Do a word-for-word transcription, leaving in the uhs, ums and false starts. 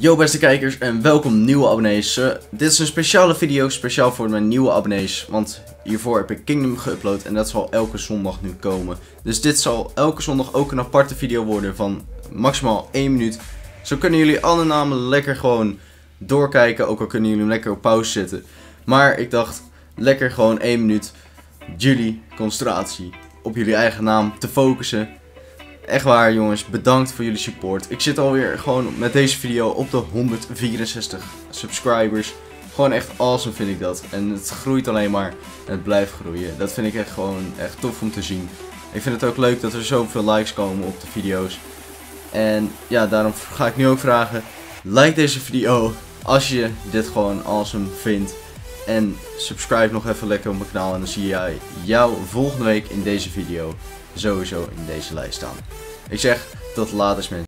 Yo beste kijkers en welkom nieuwe abonnees. Uh, dit is een speciale video, speciaal voor mijn nieuwe abonnees. Want hiervoor heb ik Kingdom geüpload en dat zal elke zondag nu komen. Dus dit zal elke zondag ook een aparte video worden van maximaal één minuut. Zo kunnen jullie alle namen lekker gewoon doorkijken, ook al kunnen jullie hem lekker op pauze zetten. Maar ik dacht, lekker gewoon één minuut jullie concentratie op jullie eigen naam te focussen. Echt waar jongens, bedankt voor jullie support. Ik zit alweer gewoon met deze video op de honderdvierenzestig subscribers. Gewoon echt awesome vind ik dat. En het groeit alleen maar. En het blijft groeien. Dat vind ik echt gewoon echt tof om te zien. Ik vind het ook leuk dat er zoveel likes komen op de video's. En ja, daarom ga ik nu ook vragen. Like deze video als je dit gewoon awesome vindt. En subscribe nog even lekker op mijn kanaal. En dan zie jij jou volgende week in deze video. Sowieso in deze lijst staan. Ik zeg tot later mensen.